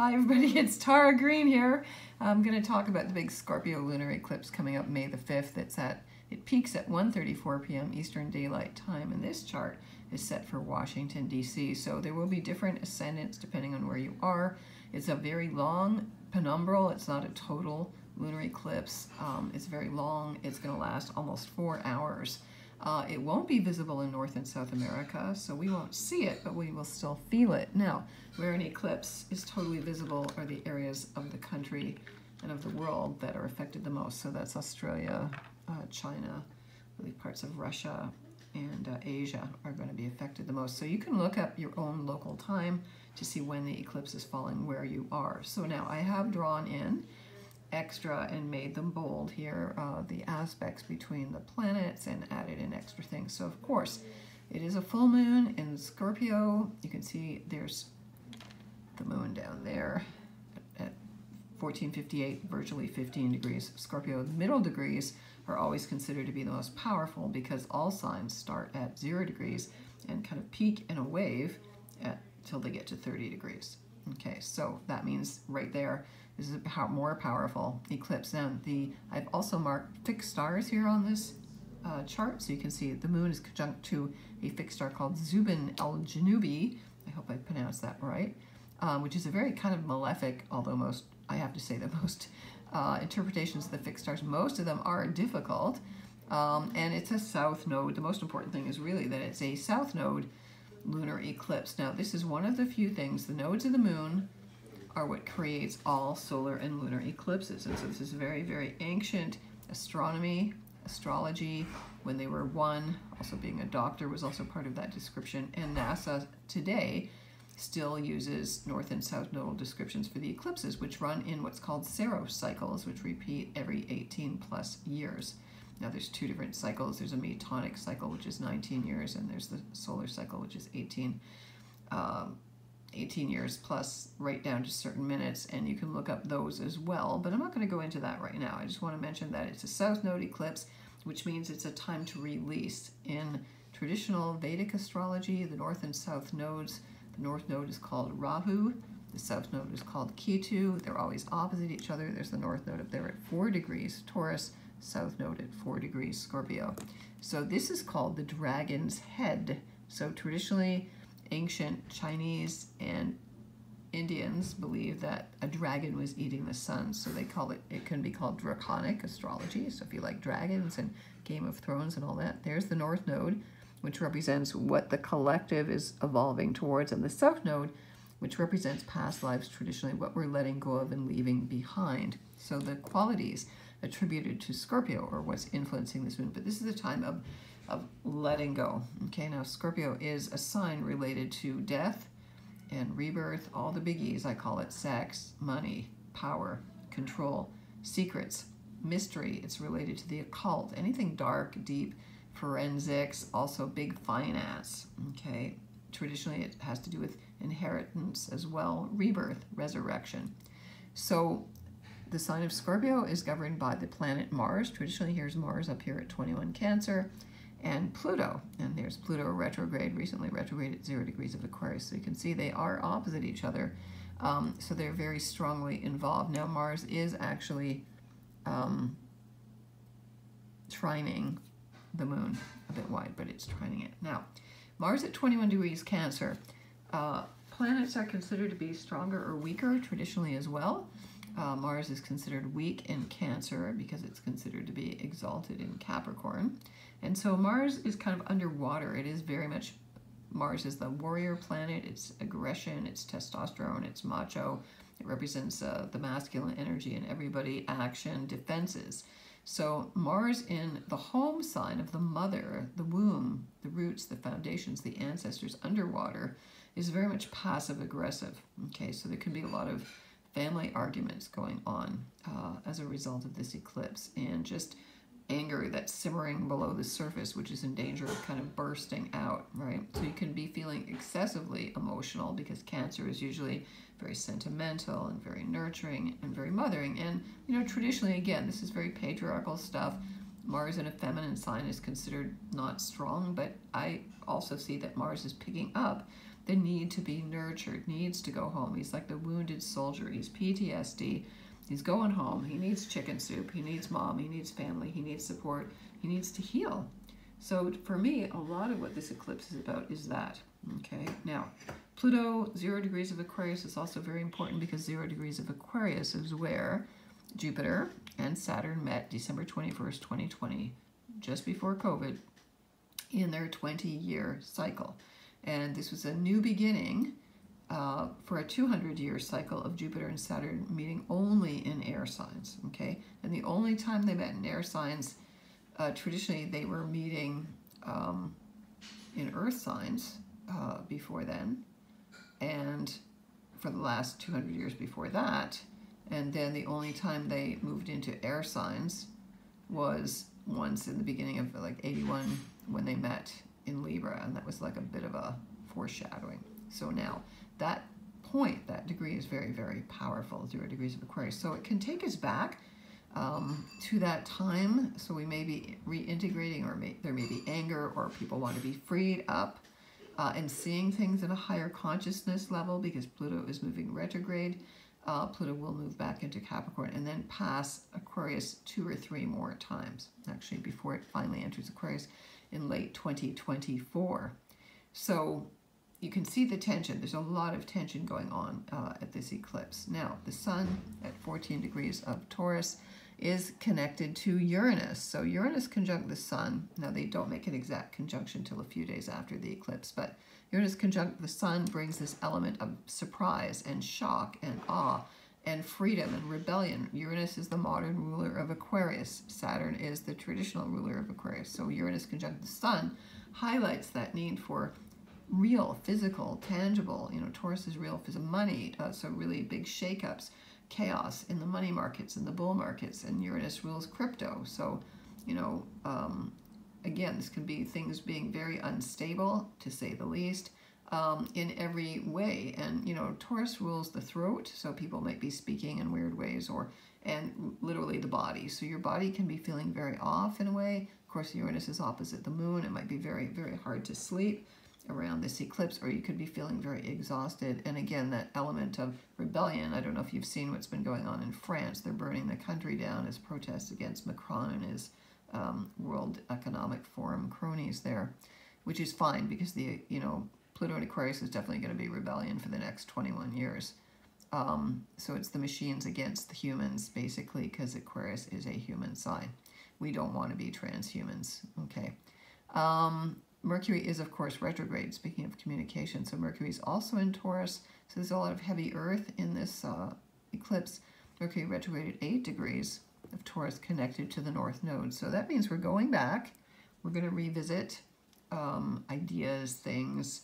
Hi everybody, it's Tara Greene here. I'm going to talk about the big Scorpio lunar eclipse coming up May the 5th. It peaks at 1:34 p.m. Eastern Daylight Time, and this chart is set for Washington, D.C., so there will be different ascendants depending on where you are. It's a very long penumbral. It's not a total lunar eclipse. It's very long. It's going to last almost 4 hours. It won't be visible in North and South America, so we won't see it, but we will still feel it. Now, where an eclipse is totally visible are the areas of the country and of the world that are affected the most. So that's Australia, China, really parts of Russia, and Asia are going to be affected the most. So you can look up your own local time to see when the eclipse is falling where you are. So now I have drawn in extra and made them bold here, the aspects between the planets, and added in extra things. So of course, it is a full moon in Scorpio. You can see there's the moon down there at 1458, virtually 15 degrees of Scorpio. The middle degrees are always considered to be the most powerful because all signs start at 0 degrees and kind of peak in a wave till they get to 30 degrees. Okay, so that means right there, this is a more powerful eclipse. Now, I've also marked fixed stars here on this chart, so you can see the moon is conjunct to a fixed star called Zuban al-Janubi, I hope I pronounced that right, which is a very kind of malefic, although I have to say that most interpretations of the fixed stars, most of them are difficult, and it's a south node. The most important thing is really that it's a south node lunar eclipse. Now, this is one of the few things, the nodes of the moon are what creates all solar and lunar eclipses. And so this is very, very ancient astronomy, astrology, when they were one, also being a doctor was also part of that description. And NASA today still uses north and south nodal descriptions for the eclipses, which run in what's called serocycles, which repeat every 18 plus years. Now there's two different cycles. There's a metonic cycle, which is 19 years, and there's the solar cycle, which is 18 years plus right down to certain minutes, and you can look up those as well, but I'm not going to go into that right now. I just want to mention that it's a south node eclipse, which means it's a time to release. In traditional Vedic astrology, the north and south nodes, the north node is called Rahu, the south node is called Ketu. They're always opposite each other. There's the north node up there at 4 degrees, Taurus, south node at 4 degrees, Scorpio. So this is called the dragon's head. So traditionally, ancient Chinese and Indians believe that a dragon was eating the sun. So they call it, it can be called draconic astrology. So if you like dragons and Game of Thrones and all that, there's the north node, which represents what the collective is evolving towards, and the south node, which represents past lives, traditionally what we're letting go of and leaving behind. So the qualities attributed to Scorpio or what's influencing this moon, but this is a time of letting go. Okay, now Scorpio is a sign related to death and rebirth, all the biggies, I call it: sex, money, power, control, secrets, mystery. It's related to the occult, anything dark, deep, forensics, also big finance. Okay, traditionally it has to do with inheritance as well, rebirth, resurrection. So the sign of Scorpio is governed by the planet Mars. Traditionally, here's Mars up here at 21 Cancer, and Pluto. And there's Pluto retrograde, recently retrograde at 0 degrees of Aquarius. So you can see they are opposite each other. So they're very strongly involved. Now, Mars is actually trining the moon a bit wide, but it's trining it. Now, Mars at 21 degrees Cancer. Planets are considered to be stronger or weaker traditionally as well. Mars is considered weak in Cancer because it's considered to be exalted in Capricorn. And so Mars is kind of underwater. It is very much, Mars is the warrior planet. It's aggression, it's testosterone, it's macho. It represents the masculine energy in everybody, action, defenses. So Mars in the home sign of the mother, the womb, the roots, the foundations, the ancestors, underwater, is very much passive aggressive. Okay, so there can be a lot of family arguments going on as a result of this eclipse, and just anger that's simmering below the surface, which is in danger of kind of bursting out, right? So you can be feeling excessively emotional because Cancer is usually very sentimental and very nurturing and very mothering. And, you know, traditionally, again, this is very patriarchal stuff. Mars in a feminine sign is considered not strong, but I also see that Mars is picking up the need to be nurtured, needs to go home. He's like the wounded soldier. He's PTSD. He's going home. He needs chicken soup. He needs mom. He needs family. He needs support. He needs to heal. So for me, a lot of what this eclipse is about is that. Okay, now, Pluto, 0 degrees of Aquarius is also very important because 0 degrees of Aquarius is where Jupiter and Saturn met December 21st, 2020, just before COVID, in their 20-year cycle. And this was a new beginning for a 200-year cycle of Jupiter and Saturn meeting only in air signs, okay? And the only time they met in air signs, traditionally they were meeting in earth signs before then, and for the last 200 years before that, and then the only time they moved into air signs was once in the beginning of like 81 when they met in Libra, and that was like a bit of a foreshadowing. So now that point, that degree is very, very powerful, 0 degrees of Aquarius. So it can take us back to that time. So we may be reintegrating, or there may be anger, or people want to be freed up and seeing things at a higher consciousness level because Pluto is moving retrograde. Pluto will move back into Capricorn and then pass Aquarius 2 or 3 more times, actually, before it finally enters Aquarius in late 2024. So you can see the tension. There's a lot of tension going on at this eclipse. Now, the Sun at 14 degrees of Taurus is connected to Uranus. So Uranus conjunct the Sun. Now, they don't make an exact conjunction till a few days after the eclipse, but Uranus conjunct the Sun brings this element of surprise and shock and awe and freedom and rebellion. Uranus is the modern ruler of Aquarius. Saturn is the traditional ruler of Aquarius. So Uranus conjunct the Sun highlights that need for real, physical, tangible, you know, Taurus is real physical money, so really big shakeups, chaos in the money markets and the bull markets, and Uranus rules crypto. So, you know, again, this can be things being very unstable, to say the least, in every way. And, you know, Taurus rules the throat, so people might be speaking in weird ways, or, and literally the body. So your body can be feeling very off in a way. Of course, Uranus is opposite the moon. It might be very, very hard to sleep around this eclipse, or you could be feeling very exhausted. And again, that element of rebellion. I don't know if you've seen what's been going on in France. They're burning the country down as protests against Macron and his World Economic Forum cronies there, which is fine because, the you know, Pluto in Aquarius is definitely going to be rebellion for the next 21 years. So it's the machines against the humans, basically, because Aquarius is a human sign. We don't want to be transhumans, okay? Mercury is, of course, retrograde, speaking of communication. So Mercury is also in Taurus. So there's a lot of heavy earth in this eclipse. Mercury retrograde at 8 degrees of Taurus connected to the North Node. So that means we're going back. We're going to revisit ideas, things,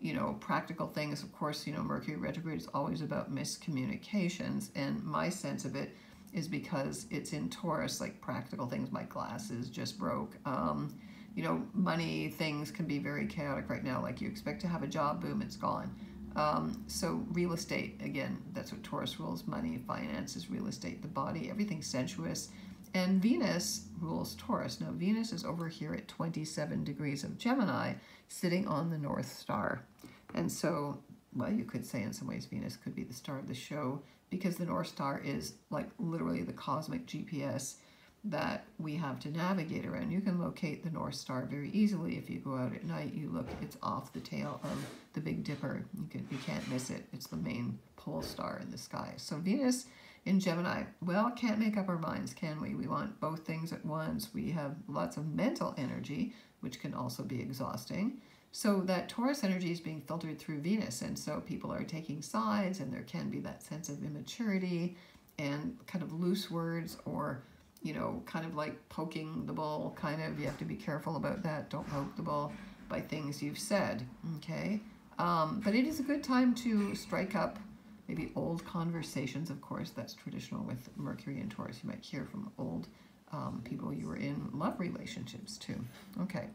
you know, practical things. Of course, you know, Mercury retrograde is always about miscommunications. And my sense of it is because it's in Taurus, like practical things, my glasses just broke. You know, money things can be very chaotic right now. Like you expect to have a job, boom, it's gone. So real estate, again, that's what Taurus rules, money, finances, real estate, the body, everything sensuous. And Venus rules Taurus. Now Venus is over here at 27 degrees of Gemini, sitting on the North Star. And so, well, you could say in some ways Venus could be the star of the show because the North Star is like literally the cosmic GPS that we have to navigate around. You can locate the North Star very easily. If you go out at night, you look, it's off the tail of the Big Dipper. You can't miss it. It's the main pole star in the sky. So Venus in Gemini, well, can't make up our minds, can we? We want both things at once. We have lots of mental energy, which can also be exhausting. So that Taurus energy is being filtered through Venus, and so people are taking sides, and there can be that sense of immaturity and kind of loose words, or you know, kind of like poking the bull, kind of, you have to be careful about that. Don't poke the bull by things you've said, okay? But it is a good time to strike up maybe old conversations, of course. That's traditional with Mercury and Taurus. You might hear from old people you were in love relationships too. Okay,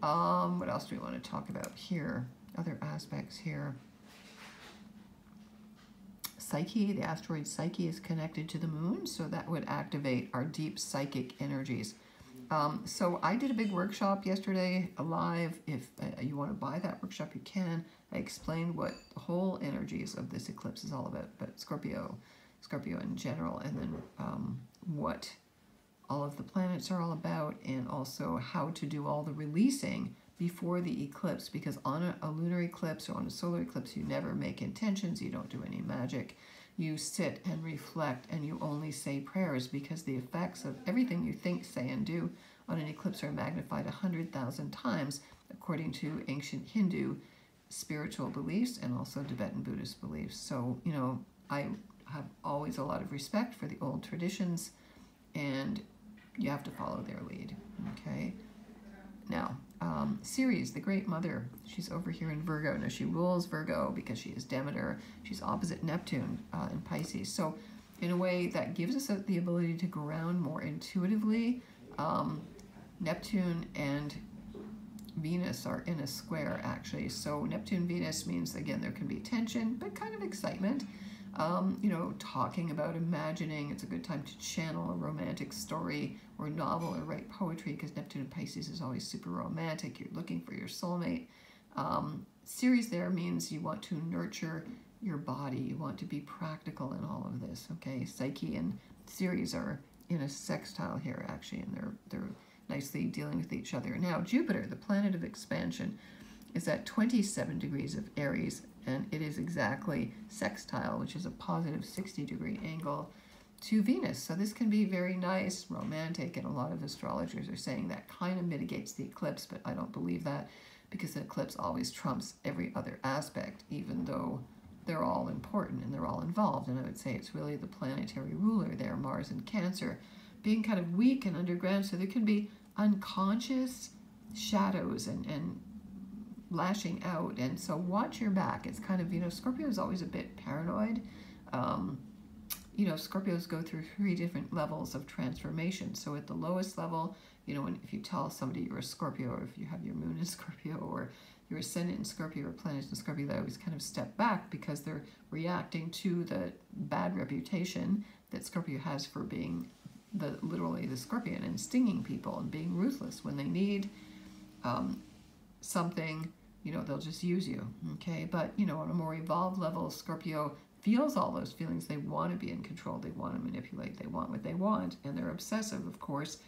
what else do we want to talk about here? Other aspects here. Psyche, the asteroid Psyche is connected to the moon, so that would activate our deep psychic energies. So I did a big workshop yesterday, live. If you want to buy that workshop, you can. I explained what the whole energies of this eclipse is all about, but Scorpio in general, and then what all of the planets are all about, and also how to do all the releasing before the eclipse, because on a lunar eclipse or on a solar eclipse, you never make intentions, you don't do any magic, you sit and reflect, and you only say prayers, because the effects of everything you think, say, and do on an eclipse are magnified 100,000 times, according to ancient Hindu spiritual beliefs and also Tibetan Buddhist beliefs. So, you know, I have always a lot of respect for the old traditions, and you have to follow their lead, okay? Now, Ceres, the Great Mother, she's over here in Virgo. Now, she rules Virgo because she is Demeter. She's opposite Neptune in Pisces. So, in a way, that gives us the ability to ground more intuitively. Neptune and Venus are in a square, actually. So, Neptune-Venus means, again, there can be tension, but kind of excitement. You know, talking about, imagining. It's a good time to channel a romantic story or novel or write poetry, because Neptune in Pisces is always super romantic. You're looking for your soulmate. Ceres there means you want to nurture your body. You want to be practical in all of this, okay? Psyche and Ceres are in a sextile here, actually, and they're nicely dealing with each other. Now, Jupiter, the planet of expansion, is at 27 degrees of Aries, and it is exactly sextile, which is a positive 60-degree angle to Venus. So this can be very nice, romantic, and a lot of astrologers are saying that kind of mitigates the eclipse, but I don't believe that, because the eclipse always trumps every other aspect, even though they're all important and they're all involved. And I would say it's really the planetary ruler there, Mars and Cancer, being kind of weak and underground. So there can be unconscious shadows and lashing out, and so watch your back. It's kind of, you know, Scorpio is always a bit paranoid. You know, Scorpios go through 3 different levels of transformation. So at the lowest level, you know, if you tell somebody you're a Scorpio, or if you have your moon in Scorpio, or your ascendant in Scorpio, or planet in Scorpio, they always kind of step back, because they're reacting to the bad reputation that Scorpio has for being literally the scorpion, and stinging people and being ruthless when they need something. You know, they'll just use you, okay? But, you know, on a more evolved level, Scorpio feels all those feelings. They want to be in control. They want to manipulate. They want what they want, and they're obsessive, of course,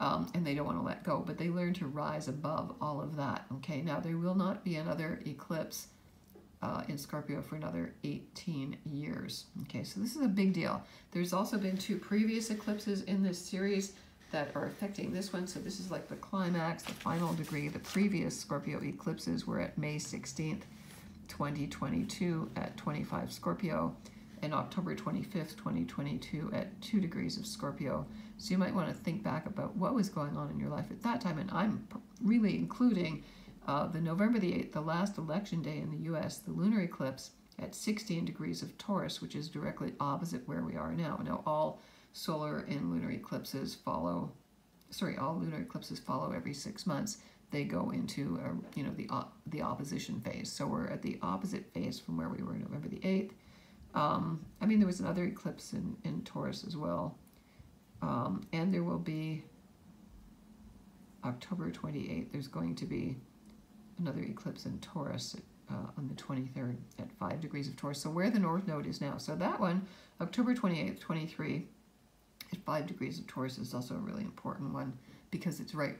and they don't want to let go, but they learn to rise above all of that, okay? Now, there will not be another eclipse in Scorpio for another 18 years, okay? So this is a big deal. There's also been 2 previous eclipses in this series that are affecting this one. So this is like the climax, the final degree. The previous Scorpio eclipses were at May 16th, 2022 at 25 Scorpio, and October 25th, 2022 at 2 degrees of Scorpio. So you might want to think back about what was going on in your life at that time. And I'm really including the November the 8th, the last election day in the US, the lunar eclipse at 16 degrees of Taurus, which is directly opposite where we are now. Now, all solar and lunar eclipses follow, all lunar eclipses follow every 6 months. They go into, you know, the opposition phase. So we're at the opposite phase from where we were November the 8th. I mean, there was another eclipse in Taurus as well. And there will be October 28th. There's going to be another eclipse in Taurus on the 23rd at 5 degrees of Taurus. So where the North Node is now. So that one, October 28th, 23, at 5 degrees of Taurus, is also a really important one, because it's right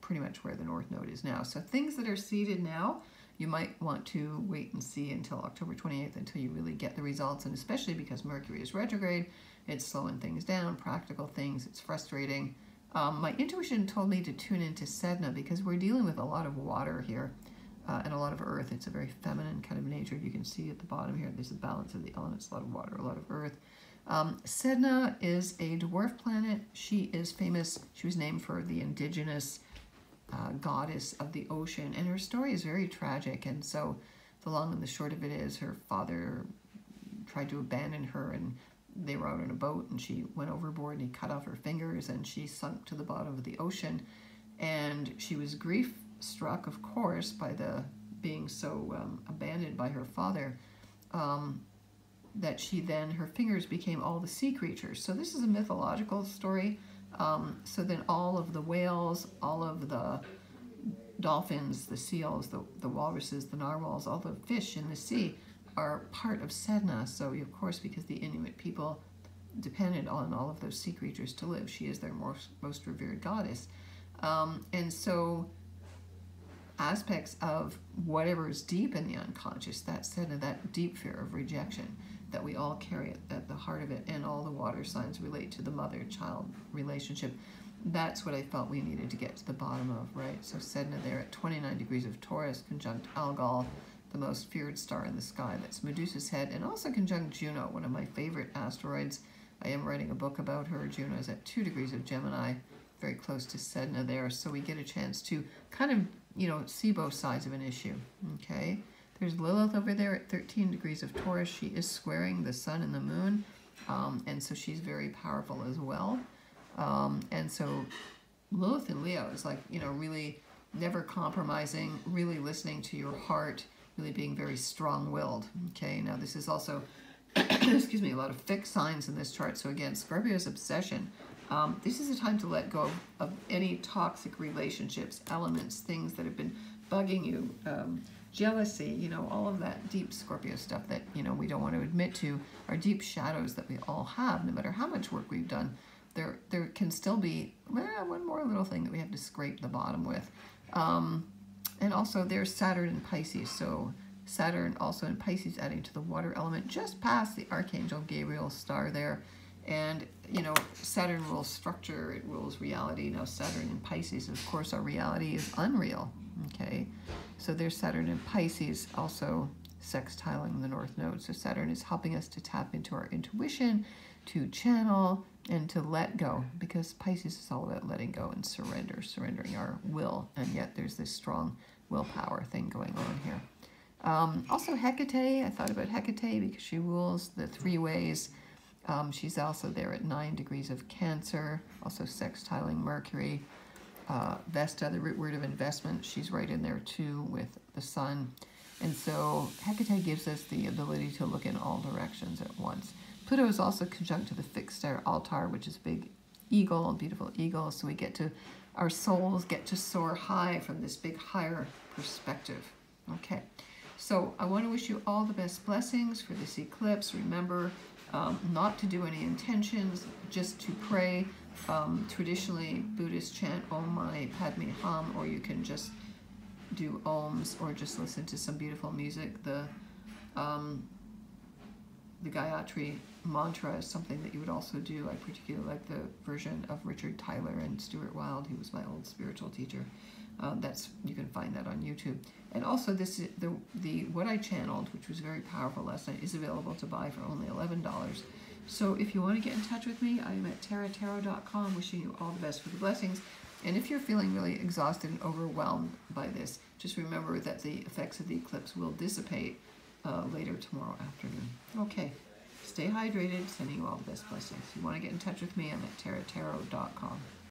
pretty much where the North Node is now. So things that are seeded now, you might want to wait and see until October 28th until you really get the results, and especially because Mercury is retrograde, it's slowing things down, practical things, it's frustrating. My intuition told me to tune into Sedna, because we're dealing with a lot of water here and a lot of earth. It's a very feminine kind of nature. You can see at the bottom here, there's a balance of the elements, a lot of water, a lot of earth. Sedna is a dwarf planet. She is famous. She was named for the indigenous goddess of the ocean, and her story is very tragic. And so the long and the short of it is, her father tried to abandon her, and they were out on a boat, and she went overboard, and he cut off her fingers, and she sunk to the bottom of the ocean. And she was grief struck, of course, by the being so abandoned by her father, that her fingers became all the sea creatures. So this is a mythological story. So then all of the whales, all of the dolphins, the seals, the walruses, the narwhals, all the fish in the sea are part of Sedna. So, of course, because the Inuit people depended on all of those sea creatures to live, she is their most revered goddess. And so aspects of whatever is deep in the unconscious, that Sedna, that deep fear of rejection that we all carry at the heart of it, and all the water signs relate to the mother-child relationship. That's what I felt we needed to get to the bottom of, right? So Sedna there at 29 degrees of Taurus, conjunct Algol, the most feared star in the sky, that's Medusa's head, and also conjunct Juno, one of my favorite asteroids. I am writing a book about her. Juno is at 2 degrees of Gemini, very close to Sedna there, so we get a chance to kind of, you know, see both sides of an issue, okay? There's Lilith over there at 13 degrees of Taurus. She is squaring the sun and the moon, and so she's very powerful as well. And so Lilith in Leo is like, you know, really never compromising, really listening to your heart, really being very strong-willed, okay? Now this is also, excuse me, a lot of fixed signs in this chart. So again, Scorpio's obsession. This is a time to let go of any toxic relationships, elements, things that have been bugging you, jealousy, you know, all of that deep Scorpio stuff that, you know, we don't want to admit to, our deep shadows that we all have, no matter how much work we've done. There can still be one more little thing that we have to scrape the bottom with. And also there's Saturn in Pisces, so Saturn also in Pisces adding to the water element just past the Archangel Gabriel star there. And, you know, Saturn rules structure, it rules reality. Now Saturn in Pisces, of course, our reality is unreal, okay? So there's Saturn in Pisces also sextiling the North Node. So Saturn is helping us to tap into our intuition, to channel, and to let go, because Pisces is all about letting go and surrender, surrendering our will, and yet there's this strong willpower thing going on here. Also Hecate, I thought about Hecate because she rules the three ways. She's also there at 9 degrees of Cancer, also sextiling Mercury. Vesta, the root word of investment, she's right in there too with the sun. And so Hecate gives us the ability to look in all directions at once. Pluto is also conjunct to the fixed star Altar, which is a big eagle, beautiful eagle. So we get to, our souls get to soar high from this big higher perspective. Okay, so I want to wish you all the best blessings for this eclipse. Remember not to do any intentions, just to pray. Traditionally, Buddhists chant Om Mani Padme Hum, or you can just do ohms, or just listen to some beautiful music. The Gayatri mantra is something that you would also do. I particularly like the version of Richard Tyler and Stuart Wilde, who was my old spiritual teacher. You can find that on YouTube. And also this is the what I channeled, which was very powerful last night, is available to buy for only $11. So if you want to get in touch with me, I am at taratarot.com, wishing you all the best for the blessings. And if you're feeling really exhausted and overwhelmed by this, just remember that the effects of the eclipse will dissipate later tomorrow afternoon. Okay, stay hydrated, sending you all the best blessings. If you want to get in touch with me, I'm at taratarot.com.